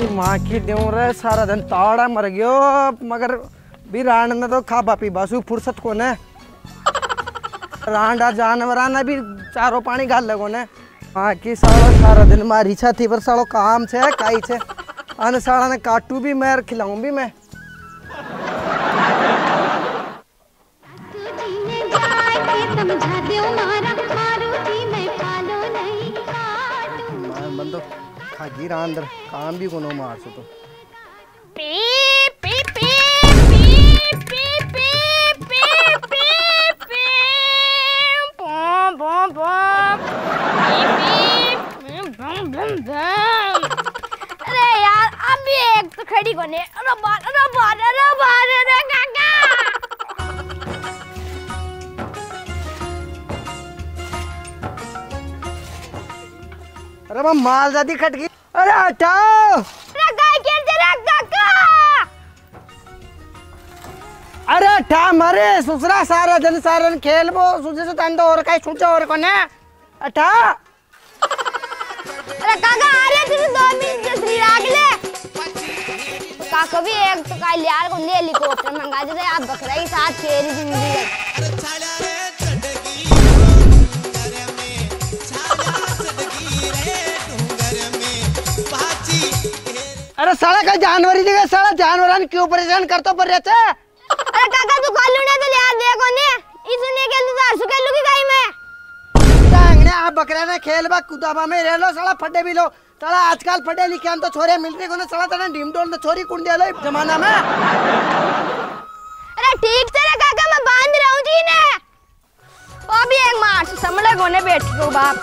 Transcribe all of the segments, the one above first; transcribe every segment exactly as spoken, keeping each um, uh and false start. की माँ की देव रहे सारा दिन ताड़ा मर गयो, मगर भी रांड ने तो खा बापी बासू फुर्सत को ने रांडा जानवरा ने भी चारों पानी घाल लगो ने। माँ की सारा सारा दिन मारी छा थी पर सारो काम छे काई छे अन सारा ने काटू भी मैं और खिलाऊं भी मैं। अंदर काम भी कोनो मार सो तो पी पी पी पी पी पी पी पी बम बम बम पी बम बम बम। अरे यार अभी एक तो खड़ी कोने। अरे बार अरे बार अरे बार अरे काका अरे मैं माल जाती खटकी। अरे हटाओ अरे हटा मारे सुसरा सारा दिन सारा दिन खेल बो सुझे से तंदो और कहीं छूचा और को ना हटा। अरे काका आ रहे तुझे दो मिनट जल्दी राग ले काका भी एक तो काल यार को ले लिखो अपने मंगा दे आप बकरा के साथ खेल जिंदगी। अरे साला का जानवरी जगह साला जानवरन क्यों परेशान करतो पर रहते। अरे काका तू कालू ने तो यार देखो ने इसने के इंतजार सु के लू की गाय में टांगने आप बकरा ने खेलबा कुदाबा में रह लो साला फटे भी लो साला आजकल फटे लिखियां तो छोरे मिलते को ने साला तने डीम डोल ने छोरी कुंड दे लो जमाना में। अरे ठीक से रे काका मैं बांध रहा हूं जी ने ओ भी एक मार समला कोने बैठ को बाप।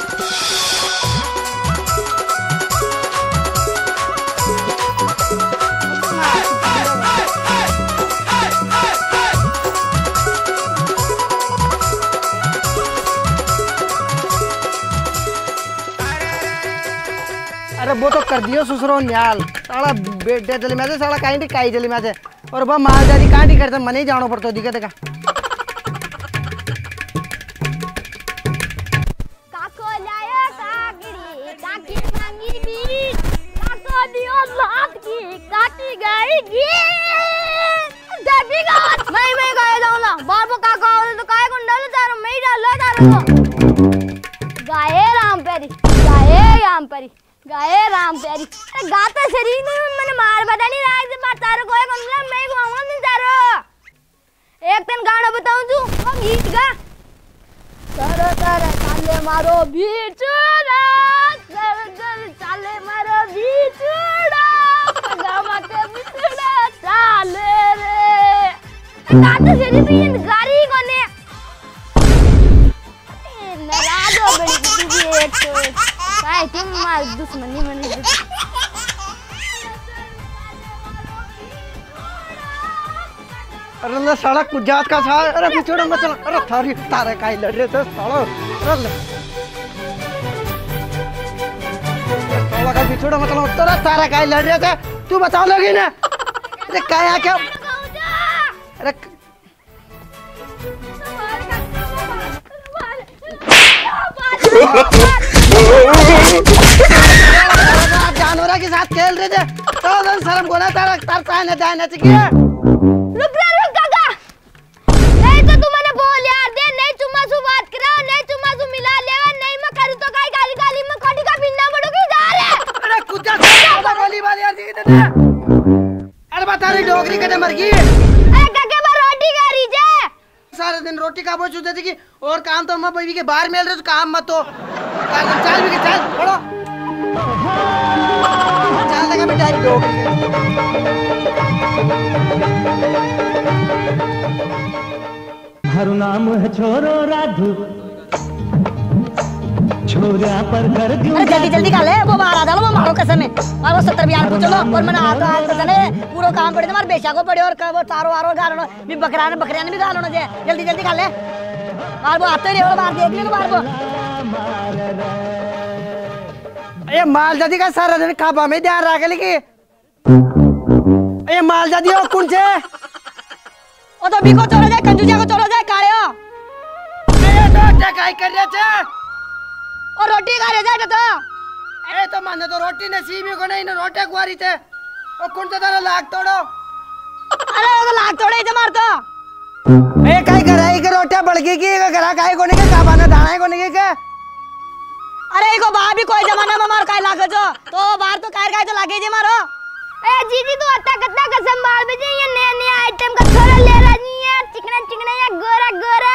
अरे वो तो कर दियो ससुरो न्याल साला बेटे चले मैं साला काई टी काई चले मैं और बा माल जारी काई टी करता मने ही जानो पड़तो दिक्कत का। काको लाया काकड़ी काकी मांगी बीट काको दियो लात की काकी गई गी जबी का मैं मैं गाय डालला बार वो काका और तो काय को डाल तारो मैं डाल तारो गाय राम पेरी गाय राम पेरी गाए राम प्यारी। अरे गाता शरीर में मैंने मार बता नहीं रहा इस बार तारो कोई कंगला मैं गाऊंगा नहीं तारो एक दिन गाना बताऊं तू वो गीत गा तारो तारो चाले मारो बीचड़ा तारो तारो चाले मारो बीचड़ा गामा के बीचड़ा चाले रे गाता शरीर में ये गारी कोने नाराज हो गई तू भी एक तो काय तुम मार दुश्मनी मन में अरे ना साला कुजात का सा अरे बिछोड़ मत चल अरे थारी तारे काई लड़ रहे थे साला अरे साला का बिछोड़ मत चल तेरा तारे काई लड़ रहे थे तू बता लोगी ना अरे काय आ क्या अरे जानवरा के साथ खेल रहे थे तो दिन शर्म को ना तारा तार ताने ताने चिकिया रुक रे रुक काका नहीं तो तुमने बोल यार दे नहीं तुम सु बात करा नहीं तुम सु मिला लेवा नहीं मैं करू तो काई गाली गाली में कोडी का बिन्ना पड़ोगी जा रे। अरे कुत्ता साला गाली वाली यार दी दे अरे बता रे डोगरी कने मर गई। अरे काका मैं रोटी खा रही जे सारा दिन रोटी खाबो चुदे थी कि और काम तो मैं बीवी के बाहर मिल रहे तो काम मत हो चल भी के चल छोड़ो चल लगा बेटा दो। हरु नाम है छोरो राधू छोरा पर कर दियो। अरे जल्दी जल्दी खा ले वो बाहर आ जा वो मारो कसम है मारो सत्तर बियान को चलो और मने हाथ हाथ कसने पूरा काम पड़े मार बेशा को पड़े और वो तारो आरो गालनो भी बकरा ने बकरियां ने भी गालनो जे जल्दी जल्दी खा ले मार वो आते रे और मार देख ले मार वो ये मालजादी का सारा दिन खाबा में ध्यान रख लेगी ये मालजादी हो कौन से ओ तो बिको चलो जाए कंजूसिया को चलो जाए काले हो ये तो क्या कर रहे थे और रोटी खा रहे थे तो ये तो तो मन तो रोटी ने सीमी को नहीं रोटे गुआरी थे और कुंड तो तारा लाग तोड़ो। अरे वो तो लाग तोड़े इधर मार तो ए काई कराई के रोटे बड़की की करा काई कोने के काबाना दाना कोने के के अरे इको बा भी कोई जमाना में मार काई लागे जो तो बाहर तो काई काई तो लागे जे मारो। ए जीजी तू अत्ता कत्ता कसम मार बेजे ये नया नया आइटम का थोड़ा ले राजी यार चिकना चिकना या गोरा गोरा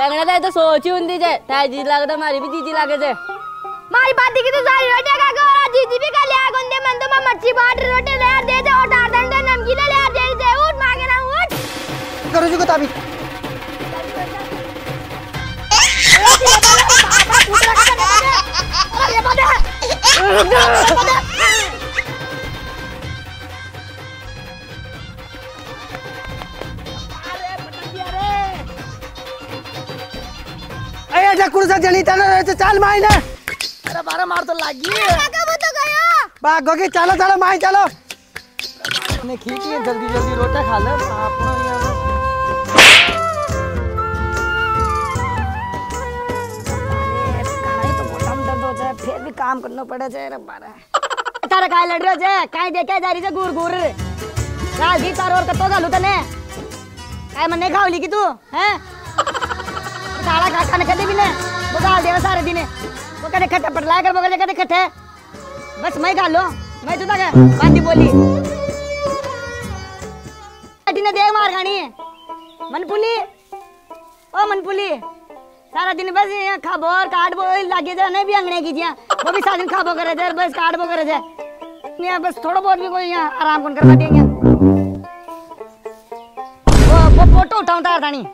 रंगना था तो सोची उन्दी जे था जीजी लागदा मारी भी जीजी लागे जे मारी बात की तो सारी रोटी का गोरा जीजी भी का ले आ गुंदे मन तो मैं मच्छी बाट रोटी ले दे दे और दाल दंड नमकीन ले आ दे दे उठ मांगे ना उठ करो जी को ताबी अरे बाबा अरे कुर्सा जलीता ना रहे तो चाल माई ना अरे बारह मार तो लागी बागो तो गया बागो की चलो चलो माई चलो ने खींच ले जल्दी जल्दी रोटा खा ले आपनो यार खाए तो बोतम दर्द हो जाए फिर भी काम करना पड़े जाए रे बारह तारा खाए लड़ रहे जे काई देखे जा रही जे गुर गुर का घी तार और कतो गालू तने काय मने खावली की तू हैं सारा काका ने कदे भी ने बगाल देना सारे दिन वो कदे खट्टा पटला कर बगल कदे खट्टे बस मैं खा लो मैं तो ना बांधी बोली अटी ने देख मार गानी मनपुली ओ मनपुली सारा दिन बस यहां खाबोर काट बो लागे जा नहीं भी अंगने की जिया वो भी सारा दिन खाबो करे जा बस काट बो करे जा यहां बस थोड़ा बहुत भी कोई यहां आराम कौन कर बैठेंगे वो फोटो उठाऊं तार दानी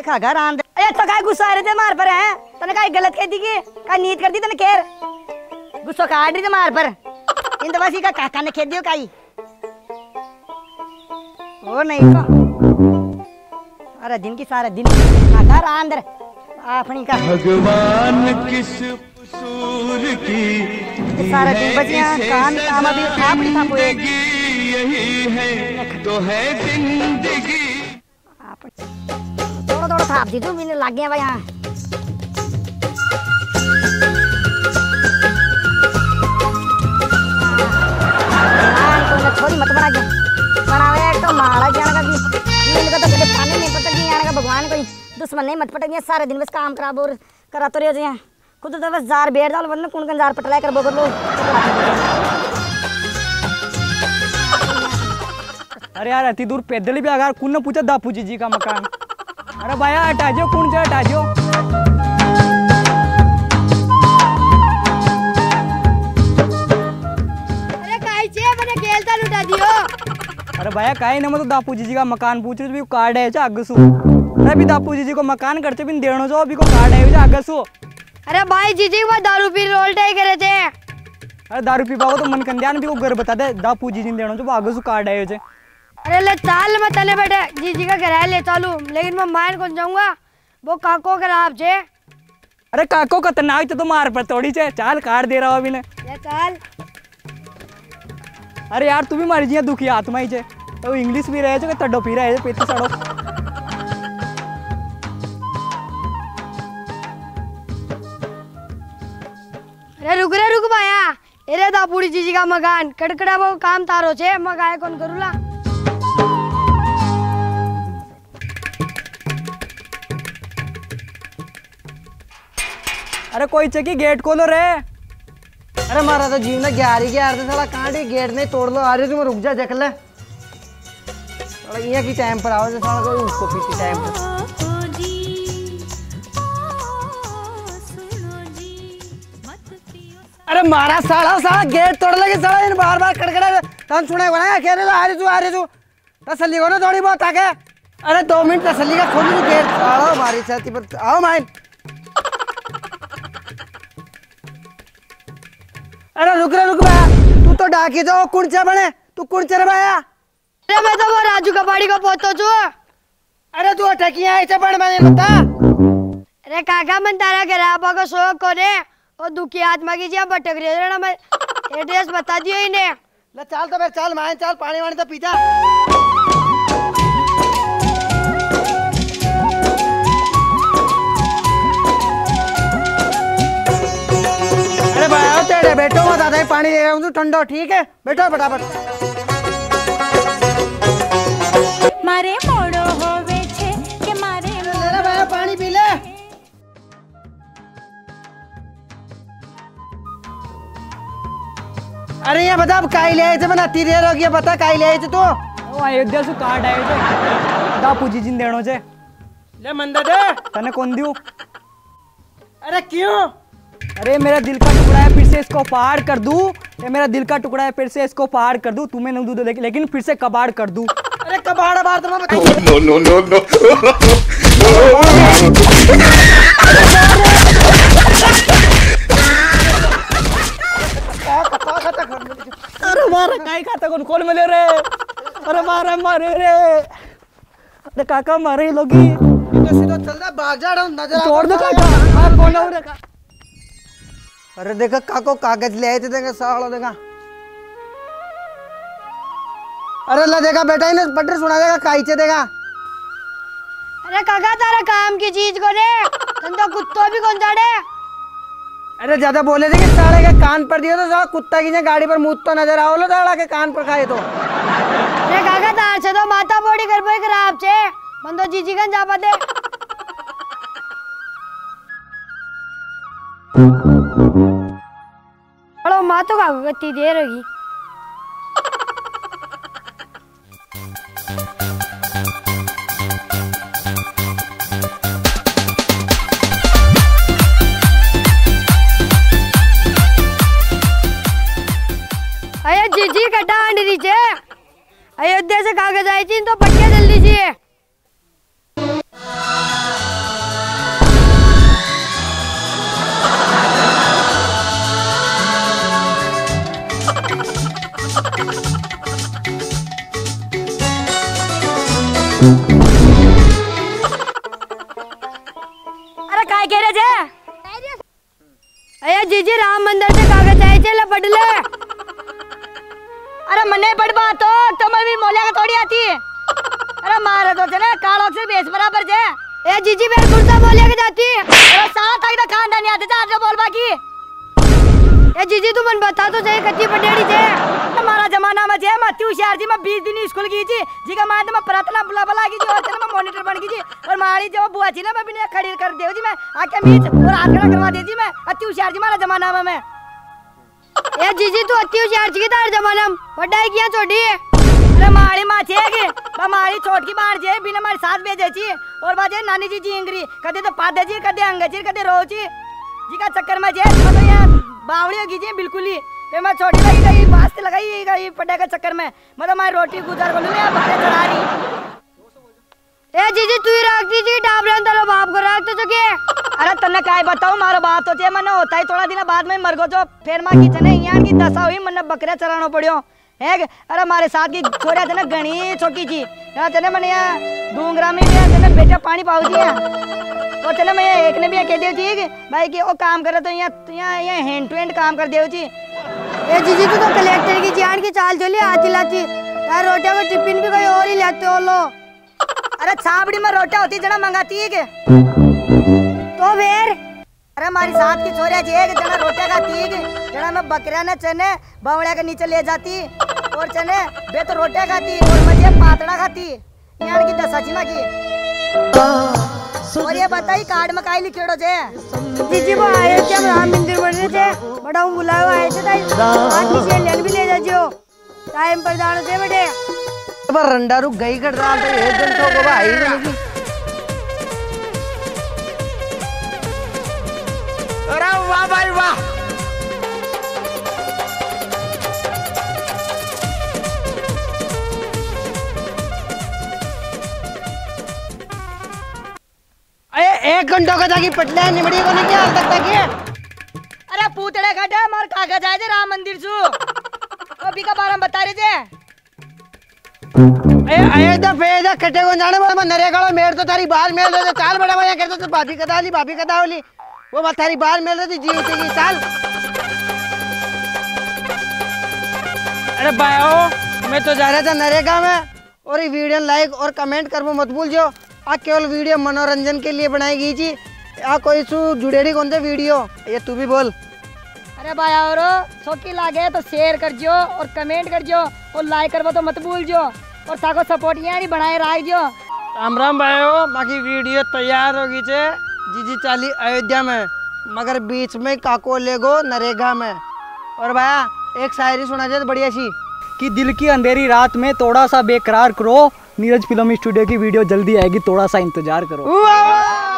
देखा घर आंदे ए तो काय गुस्सा आ रहे थे मार पर है तने काय गलत कह दी के काय नीत कर दी तने केर गुस्सा का आड़ी थे मार पर इन दवासी का काका ने खेद दियो काई ओ नहीं का अरे दिन की सारा दिन घर आंदर आपनी का भगवान किस कसूर की सारा दिन बजिया कान काम अभी आपनी था कोई यही है तो है जिंदगी आप थोड़ा थाप दी तू मैंने लग गया भाई यहाँ छोरी मत बना के बनावे एक तो मारा जाने का भी इनका तो कभी पानी नहीं पटक गया यार का भगवान कोई दुश्मन नहीं मत पटक गया सारे दिन बस काम खराब और करा तो रहे यहाँ खुद तो बस जार बेर डाल वरना कौन कौन जार पटलाय कर बोकर लो अरे यार अति दूर पैदल ही भी अगर कौन न पूछा दापू जी जी का मकान अरे भाया हटा जो कौन जा हटा जो अरे काई छे बने गेलता लुटा दियो अरे भाया काई न मत दापू जी जी का मकान पूछ रहे भी कार्ड है जा आगसु अरे भी दापू जी जी को मकान करते बिन देनो जो अभी को कार्ड है जा आगसु अरे भाई जी जी वो दारू पी रोलटाई करे थे अरे दारू पी बाबू तो मन कंध्यान भी को घर बता दे दापू जी जी देनो जो आगसु कार्ड है जे अरे ले चाल मत ले बेटे जीजी का घर है ले चालू लेकिन मैं मार कौन जाऊंगा वो काको का आप जे अरे काको का तनाव तो मार पर थोड़ी से चाल कार दे रहा हो अभी ने ये चाल अरे यार तू भी मारी जिया दुखी आत्मा ही जे तो इंग्लिश भी रहे जे तड्डो पी रहे जे पेटी सड़ो अरे रुक रे रुक भाया अरे दापूरी जीजी का मकान कड़कड़ा वो काम तारो छे मगाए कौन करूला अरे कोई चकी गेट खोलो रे अरे मारा तो जीव ने ग्यारह ग्यारह साला कांटे गेट नहीं तोड़ लो आ रही तुम रुक जा देख ले थोड़ा यहाँ की टाइम पर आओ साला कोई उसको पीछे टाइम पर अरे मारा साला साला गेट तोड़ लगे साला इन बार बार कड़कड़ा तन सुना बनाया कह रहे आ रही तू आ रही तू तसल्ली को ना थोड़ी बहुत आके अरे दो मिनट तसल्ली का खोल दो गेट आओ मारी छाती पर आओ माइन अरे रुक रे रुक भाया तू तो डाकी जाओ कुंचे बने तू कुंचे रे भाया अरे मैं तो वो राजू का बाड़ी को पोतो छु अरे तू ठकिया ऐसे बन बने बता अरे काका मन तारा के राबा को शोक करे और दुखी आत्मा की जिया भटक रही है ना मैं एड्रेस बता दियो इने ले चल तो बे चल मां चल पानी वानी तो पी जा रे बेटो, मैं दादा ही पानी ले रहा हूँ, तू ठंडो ठीक है बेटो फटाफट। मारे मोड़ो होवे छे के मारे मेरा भाई पानी पी ले। अरे ये बता काई ले आए थे, मैंने अति देर हो गया, बता काई ले आए थे तू? ओ अयोध्या से काट आए थे दा पूजी जिन देणो छे ले मंदा दे तने कौन दियो। अरे क्यों? अरे मेरा दिल का टुकड़ा है, फिर से इसको पार कर दूं, ये मेरा दिल का टुकड़ा है, फिर से इसको पार कर दूं, तुम्हें नहीं दूं लेकिन फिर से कबाड़ कर दूं। अरे कबाड़ बार तो मैं बताऊं। No no no no. अरे मारा काई खाता कौन कौन मिले रे? अरे मारा मारे रे। अरे काका मारे लोगी। कैसे तो चल रहा भाग जा रहा हूं नजर। छोड़ दो काका। आप कौन हो रे? अरे देखा काको कागज ले आए थे, देखा साला देखा। अरे ला देखा बेटा इन्हें पटर सुना देगा काईचे देगा। अरे काका तारा काम की चीज को रे तंदा कुत्तों भी कौन जाड़े। अरे ज्यादा बोले थे कि साले के कान पर दियो तो साला कुत्ता की गाड़ी पर मुँह तो नजर आओ लो साला के कान पर खाए तो। अरे काका तार से तो माता बॉडी कर पाई खराब चे बंदो जीजीगन जा पाते। हेलो माँ तो काकू कितनी देर होगी। अरे जीजी कटा अंडरी चे अयोध्या से कागज आई थी तो पटिया जल्दी चाहिए। अरे काय कह रहे थे? अरे जीजी राम मंदिर से कागज आए थे लपट ले। अरे मने पड़ बात तो तो मैं भी मोलिया का थोड़ी आती है। अरे मारे तो चले कालो से बेस बराबर जे। ए जीजी मेरे कुर्ता मोलिया के जाती है। अरे साथ आके खानदानी आते चार जो बोल बाकी। ए जीजी तू मन बता तो जाए कच्ची पटेड़ी जे हमारा जमाना में जे माती होशियार जी मैं बीस दिन स्कूल गई थी जी का मां मैं प्रार्थना बुला बुला की और चल मैं मॉनिटर बन गई थी और मारी जो बुआ जी ने मैं बिना खड़ी कर देव जी मैं आके मीच और आखड़ा करवा दे जी मैं अति होशियार जी हमारा जमाना में मैं। ए जीजी तू अति होशियार जी के तार जमाना में बड़ाई किया छोड़ी। अरे मारी मां छे के हमारी छोट की मार जे बिना हमारे साथ भेजे छी और बाजे नानी जी जी इंगरी कदे तो पादे जी कदे अंगजी कदे रोजी जी का चक्कर में जे तो यार बावड़ी होगी जी बिल्कुल ही पे मैं छोटी लगी गई बास से लगाई ये गई पटा का चक्कर में मतलब हमारी रोटी गुजार बोलूं मैं बाहर चढ़ा रही। ए जीजी तू ही राख दीजिए डाबरे अंदर बाप को राख तो चुके। अरे तन्ने काय बताऊं मारो बात होती है मने होता ही थोड़ा दिन बाद में मर गो जो फिर मां की जने यार की दशा हुई मने बकरे चरानो पड़ियो है। अरे हमारे साथ की छोरा जने गणी छोटी जी ना जने मने डूंगरा में जने बेटा पानी पाऊ दिया तो चले मैं एक ने भी कह दियो जी भाई कि ओ काम करे तो यहां यहां हैंड टू हैंड काम कर दियो जी। ए जीजी तू तो कलेक्टर की जान की चाल चली आती लाती यार रोटिया को टिफिन भी कोई और ही लाते हो लो। अरे छाबड़ी में रोटिया होती जना मंगाती है के तो वेर। अरे हमारी साथ की छोरिया जी है के जना रोटिया खाती है के जना मैं बकरा ने चने बावड़ा के नीचे ले जाती और चने बे तो रोटिया खाती और मजे पातड़ा खाती यार की दशा जी मां की। और ये बताई कार्ड में काई लिखेड़ो जे? जीजी वो आए क्या राम मंदिर बन रहे थे बड़ा हूं बुलाओ आए थे ताई आज से लेन भी ले जाजियो टाइम पर जानो दे बेटे पर रंडा रुक गई कर डाल दे एक दिन तो बाबा आई नहीं। अरे वाह भाई वाह अरे एक घंटा का जाके पटना निमड़ी को नहीं हाल तक तक। अरे पूतड़े घटा मार कागज आए थे राम मंदिर से अभी का बारे में बता रहे थे। ए अयोध्या फेदा कटे को जाने वाला नरेगा मेरे तो तारी बाल मेल दे चाल बड़ा भैया कहते तो भाभी कदा ली भाभी कदा ली वो मत तारी बाल मेल दे जी उठेगी चाल। अरे भाइयो मैं तो जा रहा था नरेगा में और ये वीडियो लाइक और कमेंट करबो मत भूल जो आ केवल वीडियो मनोरंजन के लिए बनाई गई थी आ कोई सु जुड़ेड़ी कौन से वीडियो ये तू भी बोल। अरे भाई और छोकी लागे तो शेयर कर जो और कमेंट कर जो और लाइक करवा तो मत भूल जो और साको सपोर्ट यानी बनाए राख जो। राम राम भाइयों, बाकी वीडियो तैयार होगी चे जीजी चाली अयोध्या में, मगर बीच में काको लेगो नरेगा में। और भाया एक शायरी सुना जाए बढ़िया सी कि दिल की अंधेरी रात में थोड़ा सा बेकरार करो, नीरज फिल्म स्टूडियो की वीडियो जल्दी आएगी, थोड़ा सा इंतजार करो।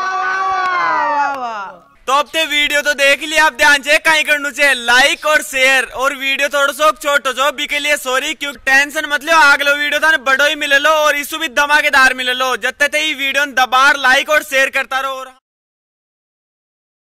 तो अब ते वीडियो तो देख लिया आप ध्यान से, कहीं करनु चाहिए लाइक और शेयर और वीडियो थोड़ा सो छोटो जो बी के लिए सॉरी, क्योंकि टेंशन मत लो, आगलो वीडियो था बड़ो ही मिले लो और इसु भी धमाकेदार मिले लो। जब तक ये वीडियो दबार लाइक और शेयर करता रहो।